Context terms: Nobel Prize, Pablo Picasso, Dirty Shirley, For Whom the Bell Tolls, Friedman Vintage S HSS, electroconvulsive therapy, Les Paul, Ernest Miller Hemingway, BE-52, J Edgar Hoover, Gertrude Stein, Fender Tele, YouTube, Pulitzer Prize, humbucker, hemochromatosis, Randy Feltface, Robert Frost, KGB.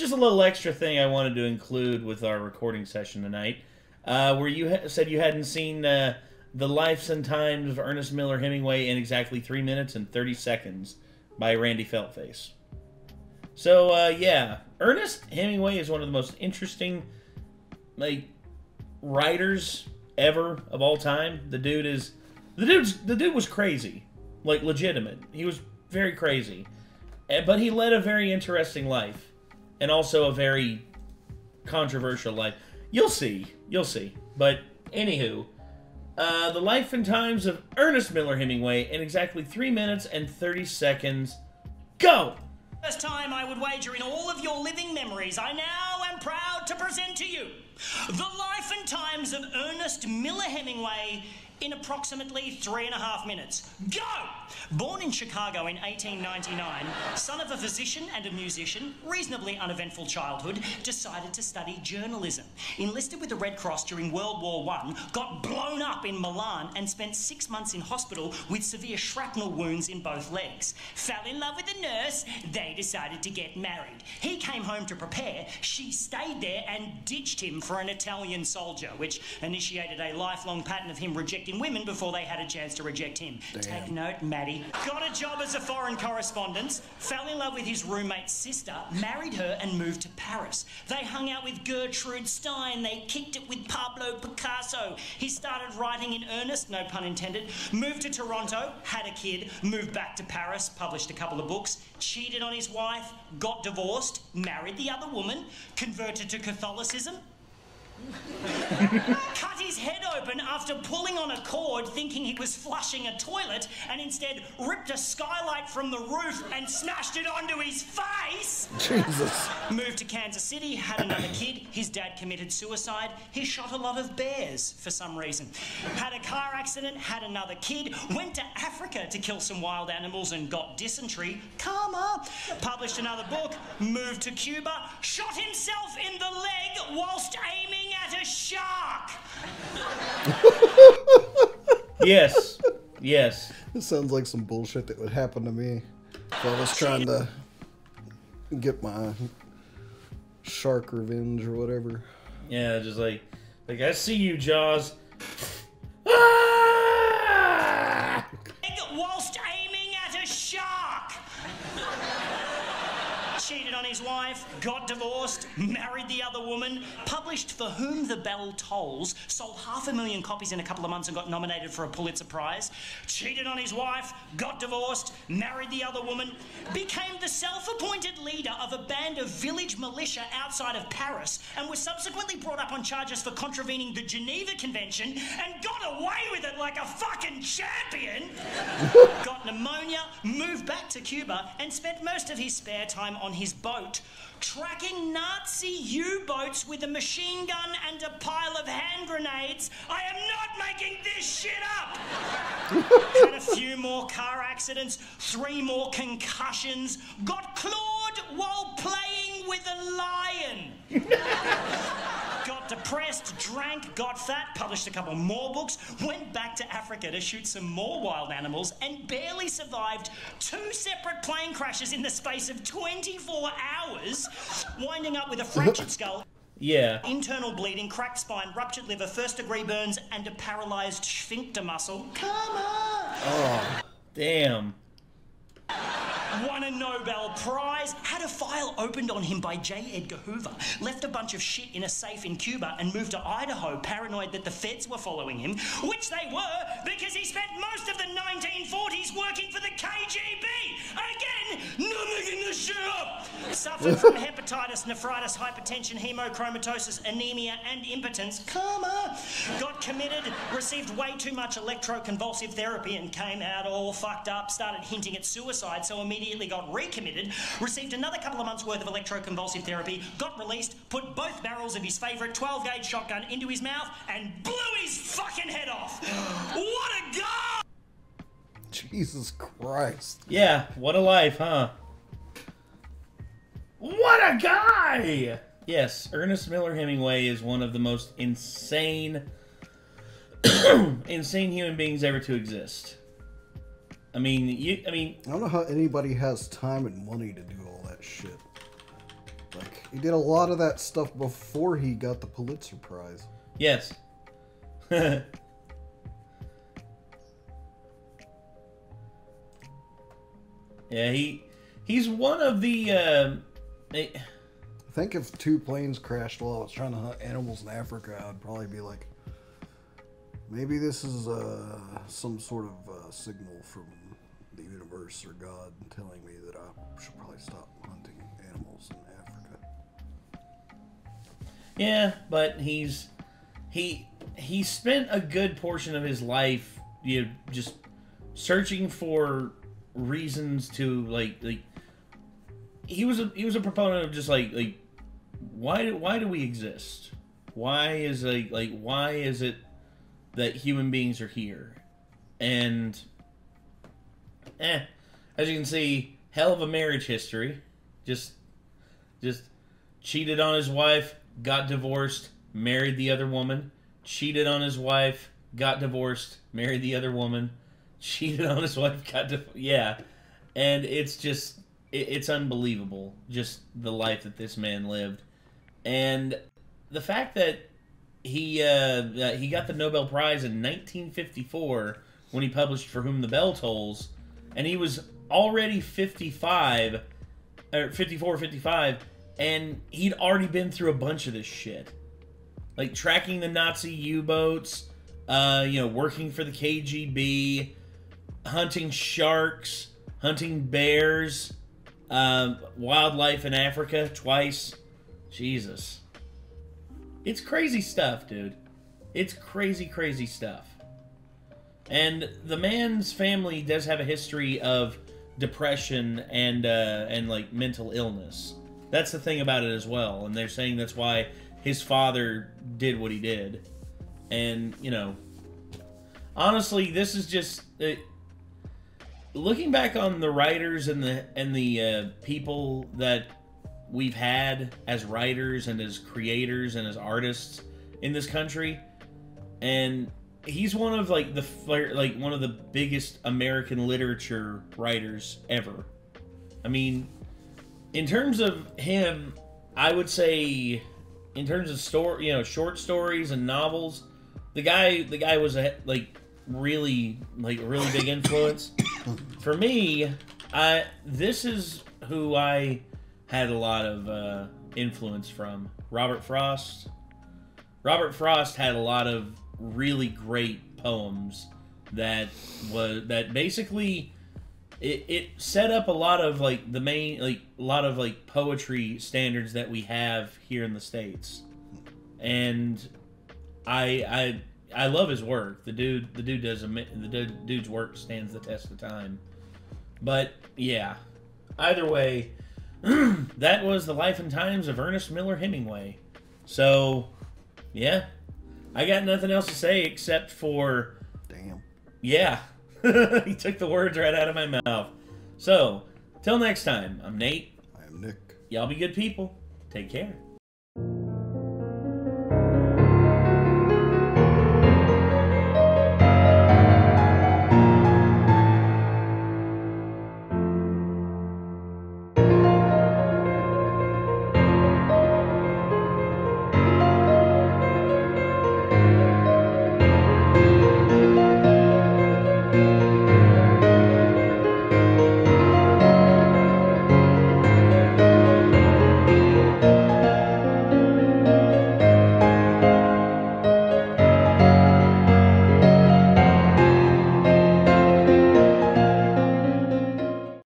is just a little extra thing I wanted to include with our recording session tonight, where you said you hadn't seen The Lives and Times of Ernest Miller Hemingway in exactly 3 minutes and 30 seconds by Randy Feltface. So, yeah, Ernest Hemingway is one of the most interesting, like, writers ever of all time. The dude is... The dude was crazy. Like, legitimate. He was very crazy. But he led a very interesting life. And also a very controversial life. You'll see. You'll see. But, anywho... The Life and Times of Ernest Miller Hemingway in exactly 3 minutes and 30 seconds. Go! First time I would wager in all of your living memories, I now am proud to present to you The Life and Times of Ernest Miller Hemingway in approximately 3.5 minutes. Go! Born in Chicago in 1899, son of a physician and a musician, reasonably uneventful childhood, decided to study journalism. Enlisted with the Red Cross during World War I, got blown up in Milan and spent 6 months in hospital with severe shrapnel wounds in both legs. Fell in love with a nurse, they decided to get married. He came home to prepare, she stayed there and ditched him for an Italian soldier, which initiated a lifelong pattern of him rejecting women before they had a chance to reject him. Damn. Take note, Maddie. Got a job as a foreign correspondent, fell in love with his roommate's sister, married her and moved to Paris. They hung out with Gertrude Stein, they kicked it with Pablo Picasso. He started writing in earnest, no pun intended, moved to Toronto, had a kid, moved back to Paris, published a couple of books, cheated on his wife, got divorced, married the other woman, converted to Catholicism, cut his head open after pulling on a cord thinking he was flushing a toilet and instead ripped a skylight from the roof and smashed it onto his face. Jesus. Moved to Kansas City, had another kid, his dad committed suicide, he shot a lot of bears for some reason. Had a car accident, had another kid, went to Africa to kill some wild animals and got dysentery, karma, published another book, moved to Cuba, shot himself in the leg whilst aiming at a shark. Yes. Yes. This sounds like some bullshit that would happen to me if I was trying to get my shark revenge or whatever. Yeah, just like I see you, Jaws. Ah! Whilst aiming at a shark. Cheated on his wife, got divorced, married the other woman, published For Whom the Bell Tolls, sold 500,000 copies in a couple of months and got nominated for a Pulitzer Prize, cheated on his wife, got divorced, married the other woman, became the self-appointed leader of a band of village militia outside of Paris and was subsequently brought up on charges for contravening the Geneva Convention and got away with it like a fucking champion. Got pneumonia, moved back to Cuba and spent most of his spare time on his boat, tracking Nazi U-boats with a machine gun and a pile of hand grenades. I am not making this shit up! Had a few more car accidents, 3 more concussions, got clawed while playing with a lion. Got depressed, drank, got fat, published a couple more books, went back to Africa to shoot some more wild animals, and barely survived 2 separate plane crashes in the space of 24 hours, winding up with a fractured skull, yeah, internal bleeding, cracked spine, ruptured liver, first-degree burns, and a paralyzed sphincter muscle. Come on! Oh, damn. Won a Nobel Prize, had a file opened on him by J Edgar Hoover, left a bunch of shit in a safe in Cuba and moved to Idaho, paranoid that the feds were following him, which they were because he spent most of the 1940s working for the KGB. Again, not making this shit up. Suffered from hepatitis, nephritis, hypertension, hemochromatosis, anemia and impotence, karma. Got committed, received way too much electroconvulsive therapy and came out all fucked up, started hinting at suicide, so immediately got recommitted, received another couple of months worth of electroconvulsive therapy, got released, put both barrels of his favourite 12-gauge shotgun into his mouth and blew his fucking head off. What a guy! Jesus Christ. Yeah, what a life, huh? What a guy! Yes, Ernest Miller Hemingway is one of the most insane, insane human beings ever to exist. I mean, I don't know how anybody has time and money to do all that shit. Like, he did a lot of that stuff before he got the Pulitzer Prize. Yes. Yeah, he's one of the... I think if two planes crashed while I was trying to hunt animals in Africa, I'd probably be like, maybe this is some sort of signal from the universe or God telling me that I should probably stop hunting animals in Africa. Yeah, but he spent a good portion of his life, you know, just searching for reasons to like he was a proponent of just like why do we exist? Why is like why is it that human beings are here? And as you can see, hell of a marriage history. Just cheated on his wife, got divorced, married the other woman. Cheated on his wife, got divorced, married the other woman. Cheated on his wife, got divorced. Yeah. And it's just, it's unbelievable, just the life that this man lived. And the fact that he got the Nobel Prize in 1954 when he published For Whom the Bell Tolls, and he was already 55, or 54, 55, and he'd already been through a bunch of this shit. Like tracking the Nazi U-boats, you know, working for the KGB, hunting sharks, hunting bears, wildlife in Africa twice. Jesus. It's crazy stuff, dude. It's crazy, crazy stuff. And the man's family does have a history of depression and like mental illness. That's the thing about it as well. And they're saying that's why his father did what he did. And, you know, honestly, this is just looking back on the writers and the people that we've had as writers and as creators and as artists in this country, and he's one of like one of the biggest American literature writers ever. I mean, in terms of him, I would say in terms of story, you know, short stories and novels, the guy was a, like really big influence. For me, this is who I had a lot of influence from. Robert Frost. Robert Frost had a lot of really great poems that basically it set up a lot of like the main a lot of poetry standards that we have here in the States. And I love his work. The dude's work stands the test of time. But yeah, either way, that was the life and times of Ernest Miller Hemingway. So, yeah, I got nothing else to say except for, damn. Yeah, he took the words right out of my mouth. So, till next time, I'm Nate. I'm Nick. Y'all be good people. Take care.